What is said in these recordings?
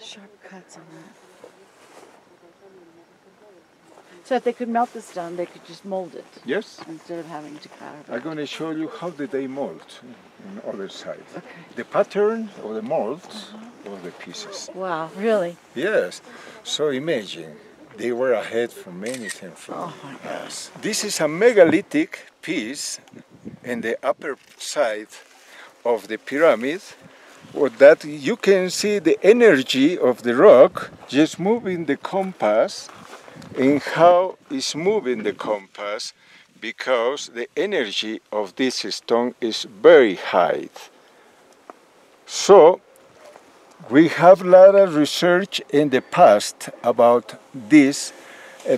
Sharp cuts on that. So if they could melt this down, they could just mold it. Yes. Instead of having to carve it. I'm going to show you how did they mold on the other side. Okay. The pattern or the mold or the pieces. Wow, really? Yes. So imagine, they were ahead from anything from us. This is a megalithic piece in the upper side of the pyramid, or that you can see the energy of the rock just moving the compass, and how it's moving the compass because the energy of this stone is very high. So we have a lot of research in the past about this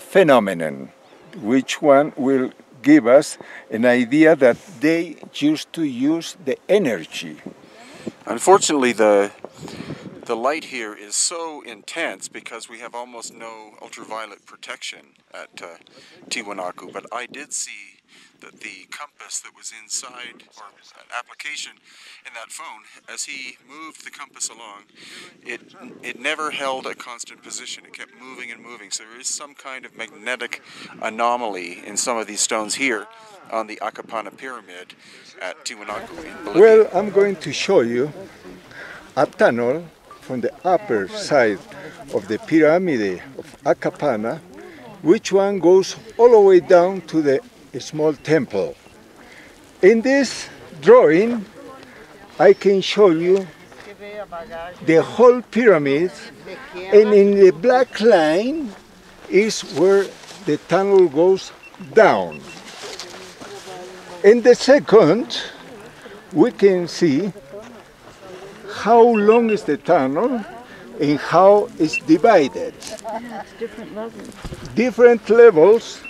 phenomenon, which one will give us an idea that they used to use the energy. Unfortunately, the light here is so intense because we have almost no ultraviolet protection at Tiwanaku, but I did see that the compass that was inside, or an application in that phone, as he moved the compass along, it never held a constant position. It kept moving and moving. So there is some kind of magnetic anomaly in some of these stones here on the Akapana pyramid at Tiwanaku in Bolivia. Well, I'm going to show you a tunnel from the upper side of the pyramid of Akapana, which one goes all the way down to the a small temple. In this drawing, I can show you the whole pyramid, and in the black line is where the tunnel goes down. In the second, we can see how long is the tunnel and how it's divided. It's different levels. Different levels.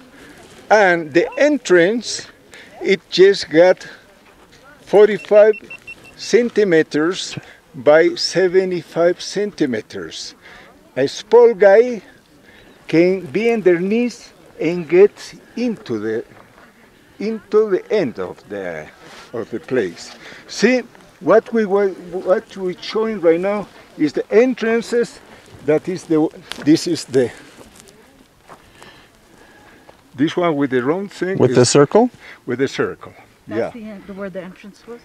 And the entrance, it just got 45 centimeters by 75 centimeters. A small guy can be underneath and get into the end of the place. See, what we're showing right now is the entrances. This one with the round thing. With the circle? With the circle. That's where the entrance was?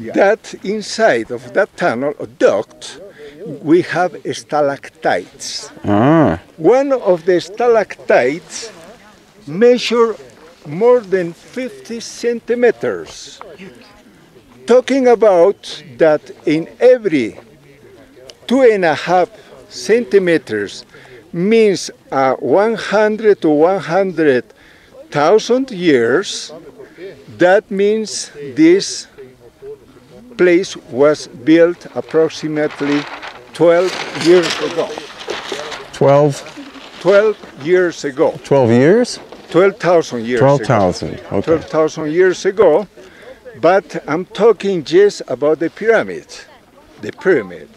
Yeah. That inside of that tunnel, or duct, we have stalactites. Ah. One of the stalactites measure more than 50 centimeters. Talking about that in every 2.5 centimeters means 100 to 100,000 years. That means this place was built approximately 12 years ago. 12 years ago. 12 years? 12,000 years ago. 12,000, okay. 12,000 years ago, but I'm talking just about the pyramid. The pyramid.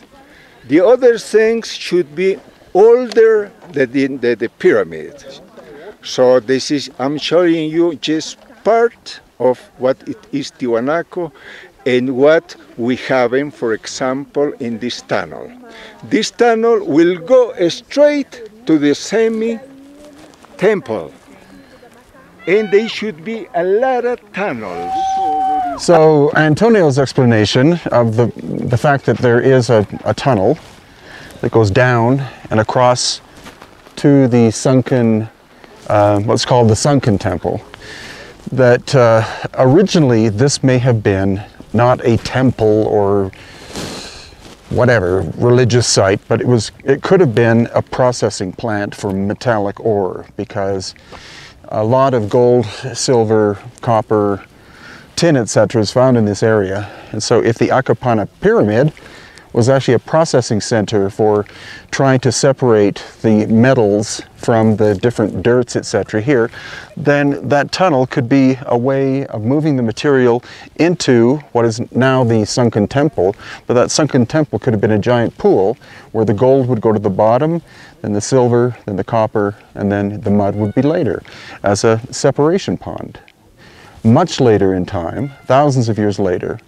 The other things should be older than the pyramid. So this is, I'm showing you just part of what it is Tiwanaku and what we have, for example, in this tunnel. This tunnel will go straight to the semi-temple. And there should be a lot of tunnels. So Antonio's explanation of the fact that there is a tunnel that goes down and across to the sunken, what's called the sunken temple. That originally this may have been not a temple or whatever religious site, but it could have been a processing plant for metallic ore, because a lot of gold, silver, copper, tin, etc. is found in this area. And so if the Akapana pyramid was actually a processing center for trying to separate the metals from the different dirts, etc. here, then that tunnel could be a way of moving the material into what is now the sunken temple. But that sunken temple could have been a giant pool where the gold would go to the bottom, then the silver, then the copper, and then the mud would be later as a separation pond. Much later in time, thousands of years later,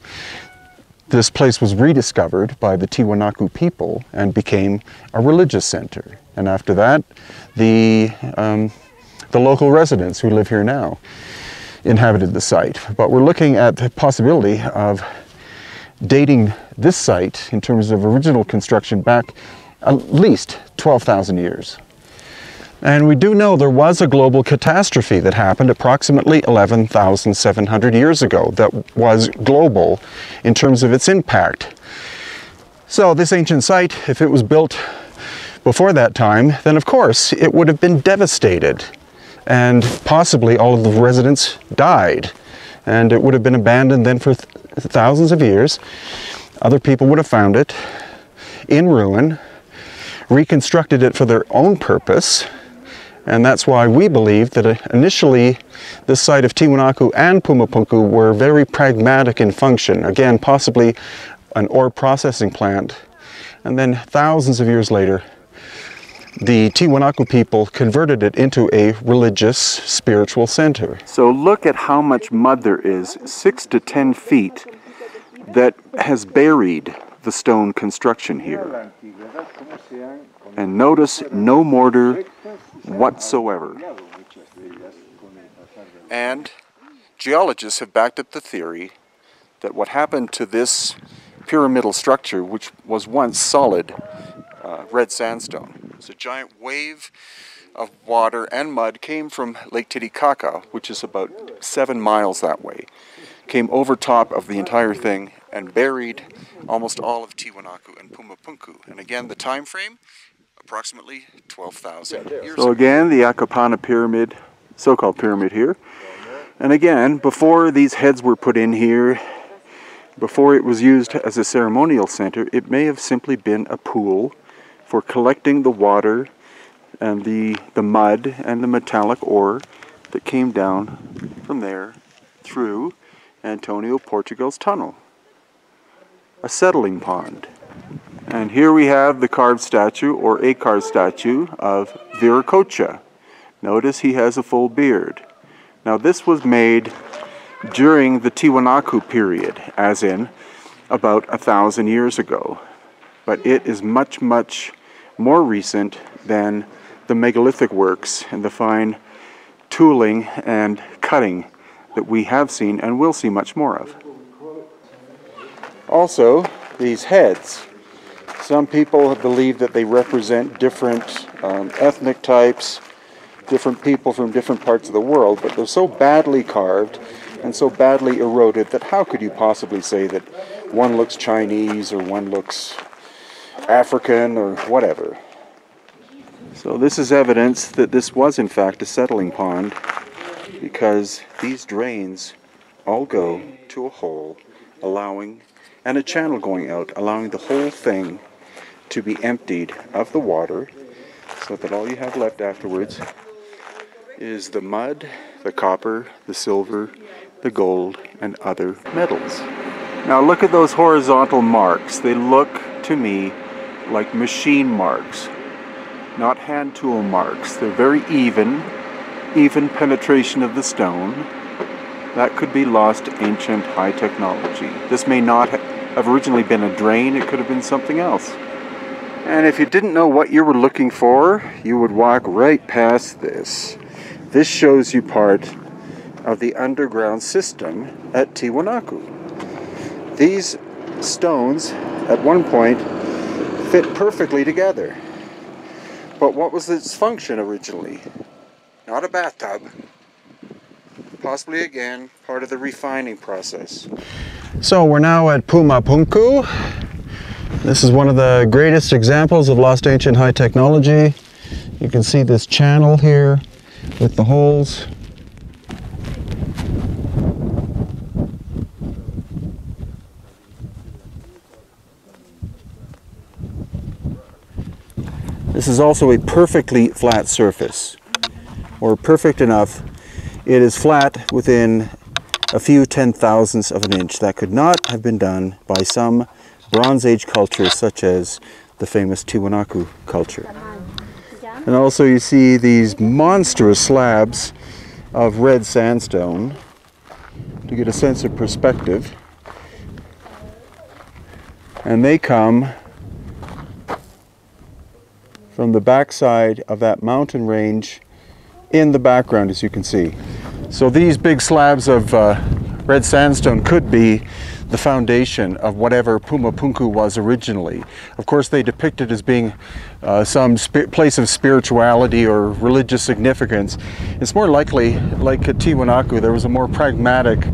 This place was rediscovered by the Tiwanaku people and became a religious center. And after that, the local residents who live here now inhabited the site. But we're looking at the possibility of dating this site in terms of original construction back at least 12,000 years. And we do know there was a global catastrophe that happened approximately 11,700 years ago that was global in terms of its impact. So this ancient site, if it was built before that time, then of course it would have been devastated, and possibly all of the residents died, and it would have been abandoned then for thousands of years. Other people would have found it in ruin, reconstructed it for their own purpose. And that's why we believe that initially the site of Tiwanaku and Pumapunku were very pragmatic in function. Again, possibly an ore processing plant. And then thousands of years later, the Tiwanaku people converted it into a religious, spiritual center. So look at how much mud there is, 6 to 10 feet, that has buried the stone construction here. And notice no mortar whatsoever. And geologists have backed up the theory that what happened to this pyramidal structure, which was once solid red sandstone, it's a giant wave of water and mud came from Lake Titicaca, which is about 7 miles that way, came over top of the entire thing and buried almost all of Tiwanaku and Pumapunku. And again, the time frame, approximately 12,000 years ago. So again, the Akapana pyramid, so-called pyramid here. And again, before these heads were put in here, before it was used as a ceremonial center, it may have simply been a pool for collecting the water and the mud and the metallic ore that came down from there through Antonio, Portugal's tunnel. A settling pond. And here we have the carved statue, or a carved statue, of Viracocha. Notice he has a full beard. Now this was made during the Tiwanaku period, as in about 1,000 years ago. But it is much, much more recent than the megalithic works and the fine tooling and cutting that we have seen and will see much more of. Also, these heads. Some people have believed that they represent different ethnic types, different people from different parts of the world, but they're so badly carved and so badly eroded that how could you possibly say that one looks Chinese or one looks African or whatever? So this is evidence that this was in fact a settling pond, because these drains all go to a hole, allowing, and a channel going out, allowing the whole thing to be emptied of the water, so that all you have left afterwards is the mud, the copper, the silver, the gold, and other metals. Now look at those horizontal marks. They look to me like machine marks, not hand tool marks. They're very even penetration of the stone. That could be lost to ancient high technology. This may not have originally been a drain, it could have been something else. And if you didn't know what you were looking for, you would walk right past this. This shows you part of the underground system at Tiwanaku. These stones, at one point, fit perfectly together. But what was its function originally? Not a bathtub. Possibly, again, part of the refining process. So we're now at Pumapunku. This is one of the greatest examples of lost ancient high technology. You can see this channel here with the holes. This is also a perfectly flat surface, or perfect enough. It is flat within a few 10,000ths of an inch. That could not have been done by some Bronze Age culture, such as the famous Tiwanaku culture. And also you see these monstrous slabs of red sandstone to get a sense of perspective. and they come from the backside of that mountain range in the background, as you can see. So these big slabs of red sandstone could be the foundation of whatever Pumapunku was originally. Of course, they depict it as being some place of spirituality or religious significance. It's more likely, like at Tiwanaku, there was a more pragmatic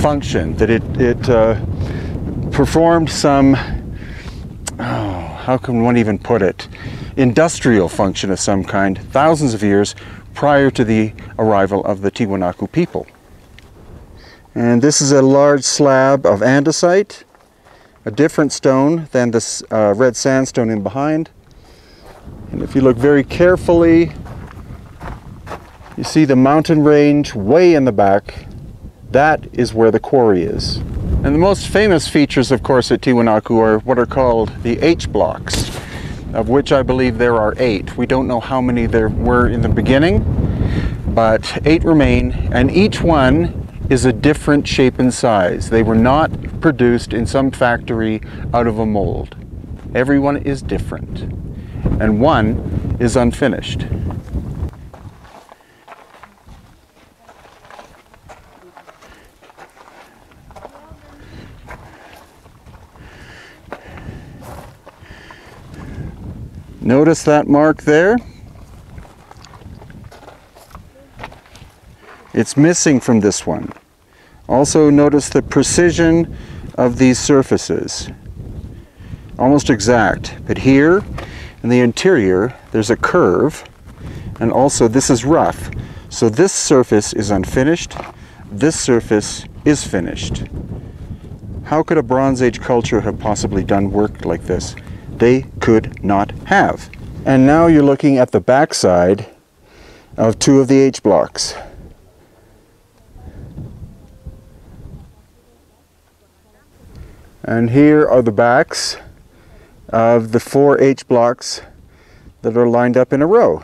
function, that it performed some, how can one even put it, industrial function of some kind, thousands of years prior to the arrival of the Tiwanaku people. And this is a large slab of andesite, a different stone than this red sandstone in behind. And if you look very carefully, you see the mountain range way in the back. That is where the quarry is. And the most famous features, of course, at Tiwanaku are what are called the H-blocks, of which I believe there are 8. We don't know how many there were in the beginning, but 8 remain, and each one is a different shape and size. They were not produced in some factory out of a mold. Everyone is different, and one is unfinished. Notice that mark there? It's missing from this one. Also notice the precision of these surfaces. Almost exact, but here in the interior there's a curve, and also this is rough. So this surface is unfinished, this surface is finished. How could a Bronze Age culture have possibly done work like this? They could not have. And now you're looking at the backside of 2 of the H-blocks. And here are the backs of the 4 H-blocks that are lined up in a row.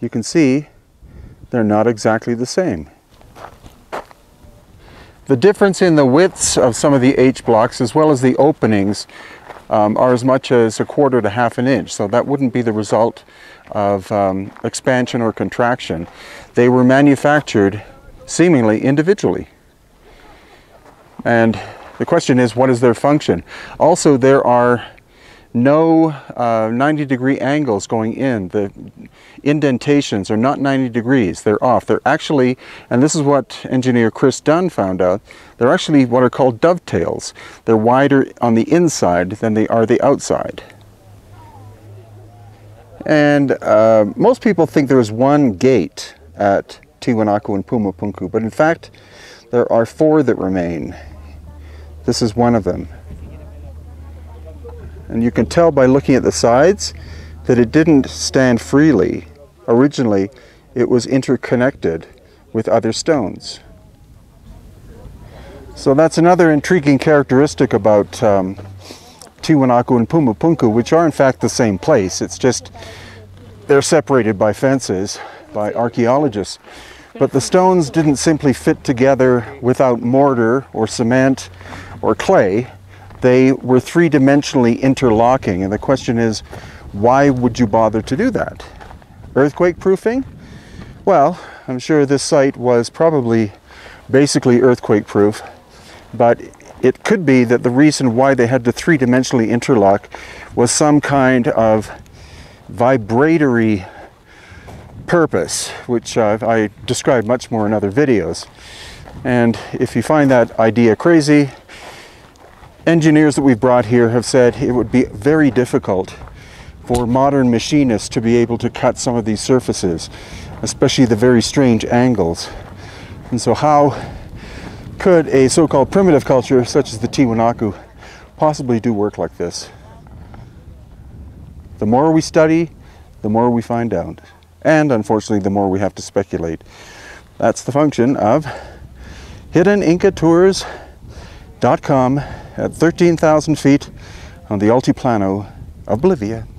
You can see they're not exactly the same. The difference in the widths of some of the H-blocks, as well as the openings, are as much as 1/4 to 1/2 inch, so that wouldn't be the result of expansion or contraction. They were manufactured seemingly individually. And the question is, what is their function? Also, there are no 90-degree angles going in. The indentations are not 90 degrees. They're off. They're actually, and this is what engineer Chris Dunn found out, they're actually what are called dovetails. They're wider on the inside than they are the outside. And most people think there is one gate at Tiwanaku and Pumapunku, but in fact, there are 4 that remain. This is one of them. And you can tell by looking at the sides that it didn't stand freely. Originally, it was interconnected with other stones. So that's another intriguing characteristic about Tiwanaku and Pumapunku, which are in fact the same place. It's just they're separated by fences, by archaeologists. But the stones didn't simply fit together without mortar or cement or clay. They were 3-dimensionally interlocking, and the question is, why would you bother to do that? Earthquake proofing? Well, I'm sure this site was probably basically earthquake proof, but it could be that the reason why they had to 3-dimensionally interlock was some kind of vibratory purpose, which I described much more in other videos. And if you find that idea crazy, engineers that we've brought here have said it would be very difficult for modern machinists to be able to cut some of these surfaces, especially the very strange angles. And so how could a so-called primitive culture such as the Tiwanaku possibly do work like this? The more we study, the more we find out. And unfortunately, the more we have to speculate. That's the function of HiddenIncaTours.com at 13,000 feet on the Altiplano of Bolivia.